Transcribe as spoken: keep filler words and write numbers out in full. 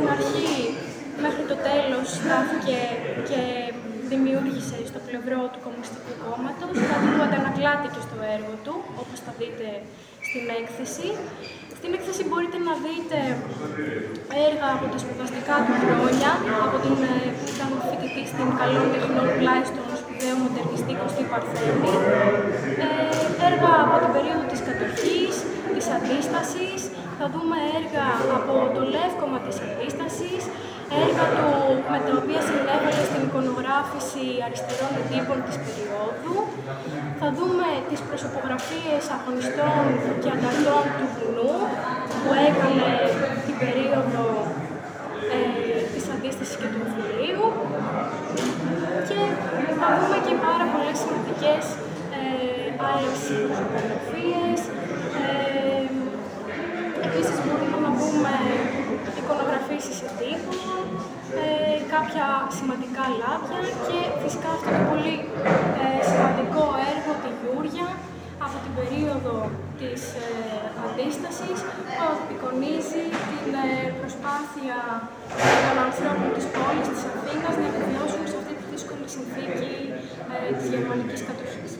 την αρχή μέχρι το τέλος στάθηκε και δημιούργησε στο πλευρό του Κομμουνιστικού Κόμματος, κάτι που αντανακλάται και στο έργο του, όπως θα δείτε στην έκθεση. Στην έκθεση μπορείτε να δείτε έργα από τα σπουδαστικά του χρόνια, από την φοιτητή στην καλών τεχνών πλάι στον σπουδαίο μοντερνιστή Κωστή Παρθέντη, έργα από την περίοδο της κατοχής, της αντίστασης, θα δούμε έργα από το Λεύκωμα της αντίστασης, έργα του με τα οποία συνέβαλε στην εικονογράφηση αριστερών εντύπων της περίοδου. Θα δούμε τις προσωπογραφίες αγωνιστών και ανταρτών του βουνού που έκανε την περίοδο ε, της αντίστασης και του εμφυλίου. Και θα δούμε και πάρα πολλές σημαντικές ε, άλλες προσωπογραφίες. Ε, επίσης μπορούμε να πούμε εικονογραφήσεις εντύπων, ε, κάποια σημαντικά λάπια και φυσικά αυτό το πολύ ε, σημαντικό έργο, τη Γιούργια, από την περίοδο της ε, αντίστασης, που απεικονίζει την ε, προσπάθεια των ανθρώπων της πόλης, της Αθήνας, να επιβιώσουν σε αυτή τη δύσκολη συνθήκη ε, της γερμανικής κατοχής.